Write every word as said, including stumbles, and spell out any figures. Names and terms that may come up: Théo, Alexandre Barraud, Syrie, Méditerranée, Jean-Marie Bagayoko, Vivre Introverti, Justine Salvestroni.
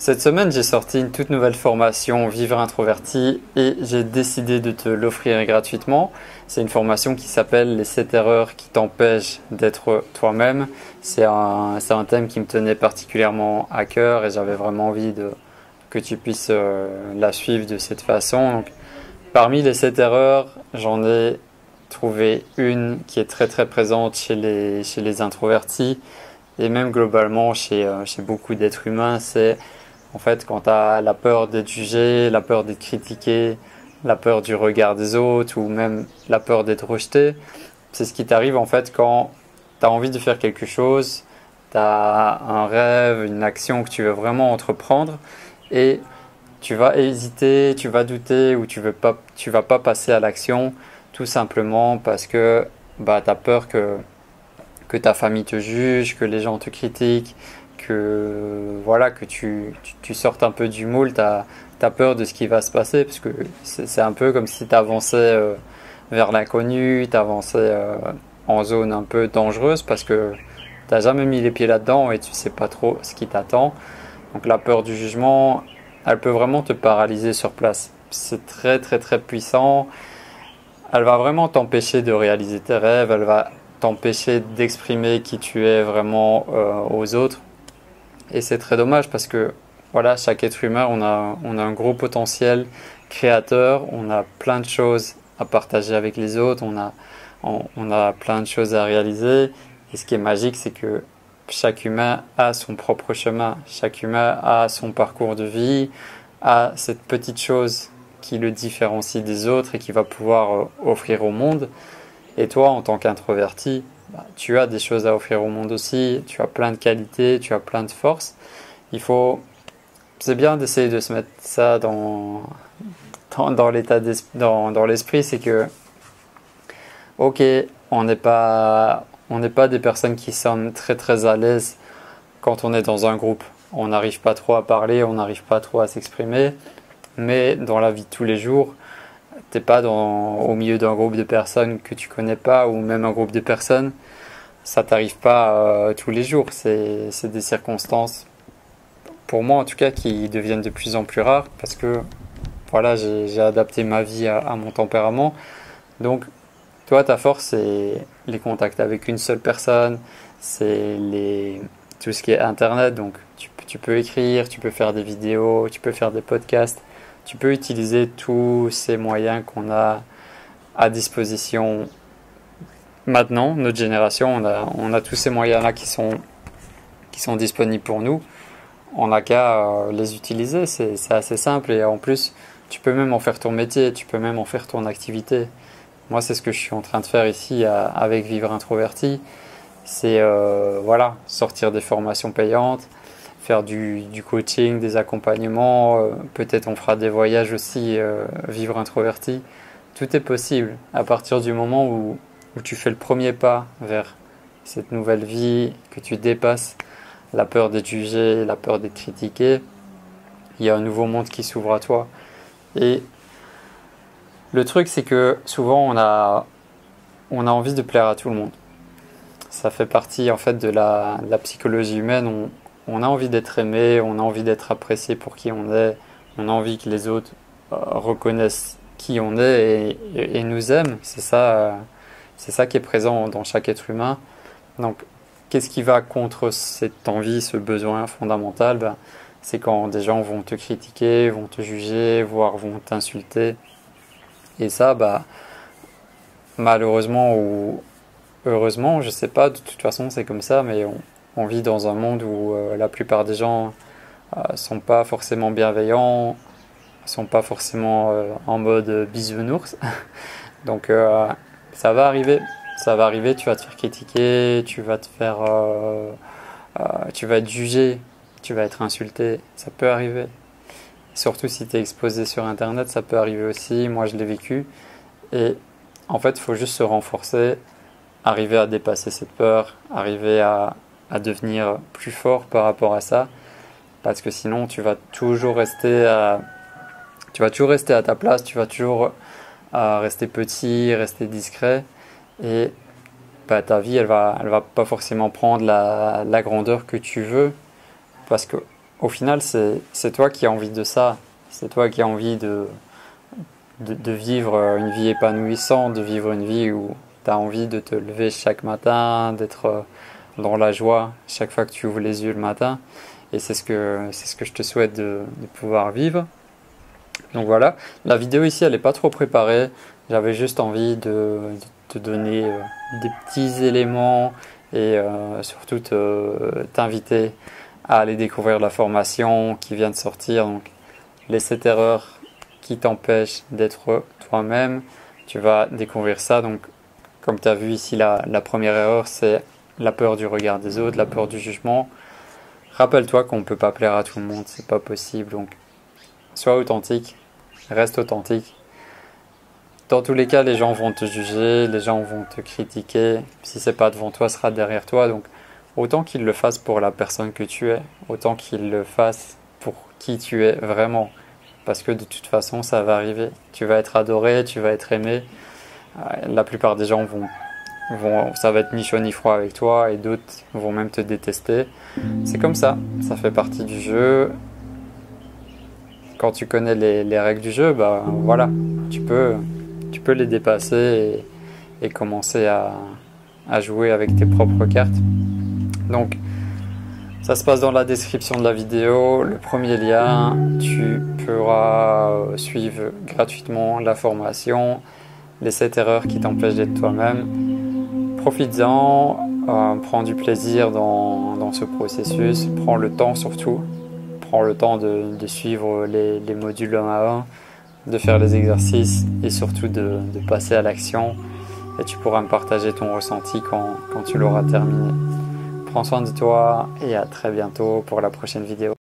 Cette semaine, j'ai sorti une toute nouvelle formation Vivre Introverti et j'ai décidé de te l'offrir gratuitement. C'est une formation qui s'appelle les sept erreurs qui t'empêchent d'être toi-même. C'est un, c'est un thème qui me tenait particulièrement à cœur et j'avais vraiment envie de, que tu puisses euh, la suivre de cette façon. Donc, parmi les sept erreurs, j'en ai trouvé une qui est très très présente chez les, chez les introvertis et même globalement chez, euh, chez beaucoup d'êtres humains. C'est en fait, quand tu as la peur d'être jugé, la peur d'être critiqué, la peur du regard des autres ou même la peur d'être rejeté, c'est ce qui t'arrive en fait quand tu as envie de faire quelque chose, tu as un rêve, une action que tu veux vraiment entreprendre et tu vas hésiter, tu vas douter ou tu veux pas, tu vas pas passer à l'action tout simplement parce que bah, tu as peur que, que ta famille te juge, que les gens te critiquent, que voilà que tu, tu, tu sortes un peu du moule, tu as, t'as peur de ce qui va se passer parce que c'est un peu comme si tu avançais euh, vers l'inconnu, tu avançais euh, en zone un peu dangereuse parce que tu n'as jamais mis les pieds là-dedans et tu ne sais pas trop ce qui t'attend. Donc la peur du jugement, elle peut vraiment te paralyser sur place. C'est très très très puissant. Elle va vraiment t'empêcher de réaliser tes rêves, elle va t'empêcher d'exprimer qui tu es vraiment euh, aux autres. Et c'est très dommage parce que voilà, chaque être humain, on a, on a un gros potentiel créateur, on a plein de choses à partager avec les autres, on a, on, on a plein de choses à réaliser. Et ce qui est magique, c'est que chaque humain a son propre chemin, chaque humain a son parcours de vie, a cette petite chose qui le différencie des autres et qui va pouvoir euh, offrir au monde. Et toi, en tant qu'introverti, bah, tu as des choses à offrir au monde aussi, tu as plein de qualités, tu as plein de forces. Il faut... C'est bien d'essayer de se mettre ça dans, dans, dans l'état dans, dans l'esprit, c'est que, ok, on n'est pas, on n'est pas des personnes qui sont très très à l'aise quand on est dans un groupe. On n'arrive pas trop à parler, on n'arrive pas trop à s'exprimer, mais dans la vie de tous les jours, t'es pas dans, au milieu d'un groupe de personnes que tu connais pas ou même un groupe de personnes, ça t'arrive pas euh, tous les jours, c'est des circonstances, pour moi en tout cas, qui deviennent de plus en plus rares parce que voilà, j'ai adapté ma vie à, à mon tempérament. Donc toi, ta force, c'est les contacts avec une seule personne, c'est les tout ce qui est internet, donc tu, tu peux écrire, tu peux faire des vidéos, tu peux faire des podcasts, tu peux utiliser tous ces moyens qu'on a à disposition maintenant, notre génération, on a, on a tous ces moyens-là qui sont, qui sont disponibles pour nous. On n'a qu'à euh, les utiliser, c'est assez simple et en plus, tu peux même en faire ton métier, tu peux même en faire ton activité. Moi, c'est ce que je suis en train de faire ici à, avec Vivre Introverti, c'est euh, voilà, sortir des formations payantes, faire du, du coaching, des accompagnements, euh, peut-être on fera des voyages aussi, euh, Vivre Introverti. Tout est possible à partir du moment où, où tu fais le premier pas vers cette nouvelle vie, que tu dépasses la peur d'être jugé, la peur d'être critiqué, il y a un nouveau monde qui s'ouvre à toi. Et le truc, c'est que souvent, on a, on a envie de plaire à tout le monde. Ça fait partie en fait de la, de la psychologie humaine. On, on a envie d'être aimé, on a envie d'être apprécié pour qui on est, on a envie que les autres euh, reconnaissent qui on est et, et, et nous aiment. C'est ça, euh, c'est ça qui est présent dans chaque être humain. Donc, qu'est-ce qui va contre cette envie, ce besoin fondamental? Ben, c'est quand des gens vont te critiquer, vont te juger, voire vont t'insulter. Et ça, ben, malheureusement ou heureusement, je ne sais pas, de toute façon c'est comme ça, mais on, on vit dans un monde où euh, la plupart des gens ne euh, sont pas forcément bienveillants, ne sont pas forcément euh, en mode bisounours. Donc euh, ça va arriver. Ça va arriver, tu vas te faire critiquer, tu vas te faire, euh, euh, tu vas être jugé, tu vas être insulté, ça peut arriver. Surtout si tu es exposé sur Internet, ça peut arriver aussi, moi je l'ai vécu. Et en fait, il faut juste se renforcer, arriver à dépasser cette peur, arriver à, à devenir plus fort par rapport à ça, parce que sinon tu vas toujours rester à, tu vas toujours rester à ta place, tu vas toujours euh, rester petit, rester discret. Et bah, ta vie, elle va, elle va pas forcément prendre la, la grandeur que tu veux, parce que au final, c'est toi qui as envie de ça. C'est toi qui as envie de, de, de vivre une vie épanouissante, de vivre une vie où tu as envie de te lever chaque matin, d'être dans la joie chaque fois que tu ouvres les yeux le matin. Et c'est ce que, c'est ce que je te souhaite de, de pouvoir vivre. Donc voilà, la vidéo ici, elle n'est pas trop préparée. J'avais juste envie de te donner euh, des petits éléments et euh, surtout t'inviter à aller découvrir la formation qui vient de sortir. Donc, les sept erreurs qui t'empêchent d'être toi-même, tu vas découvrir ça. Donc, comme tu as vu ici, la, la première erreur, c'est la peur du regard des autres, la peur du jugement. Rappelle-toi qu'on ne peut pas plaire à tout le monde, c'est pas possible. Donc, sois authentique, reste authentique. Dans tous les cas, les gens vont te juger, les gens vont te critiquer. Si ce n'est pas devant toi, ce sera derrière toi. Donc, autant qu'ils le fassent pour la personne que tu es, autant qu'ils le fassent pour qui tu es vraiment. Parce que de toute façon, ça va arriver. Tu vas être adoré, tu vas être aimé. La plupart des gens vont, vont ça va être ni chaud ni froid avec toi et d'autres vont même te détester. C'est comme ça, ça fait partie du jeu. Quand tu connais les, les règles du jeu, bah voilà, tu peux... Tu peux les dépasser et, et commencer à, à jouer avec tes propres cartes. Donc, ça se passe dans la description de la vidéo. Le premier lien, tu pourras suivre gratuitement la formation, les sept erreurs qui t'empêchent d'être toi-même. Profites-en, euh, prends du plaisir dans, dans ce processus, prends le temps surtout. Prends le temps de, de suivre les, les modules un à un. De faire les exercices et surtout de, de passer à l'action. Et tu pourras me partager ton ressenti quand, quand tu l'auras terminé. Prends soin de toi et à très bientôt pour la prochaine vidéo.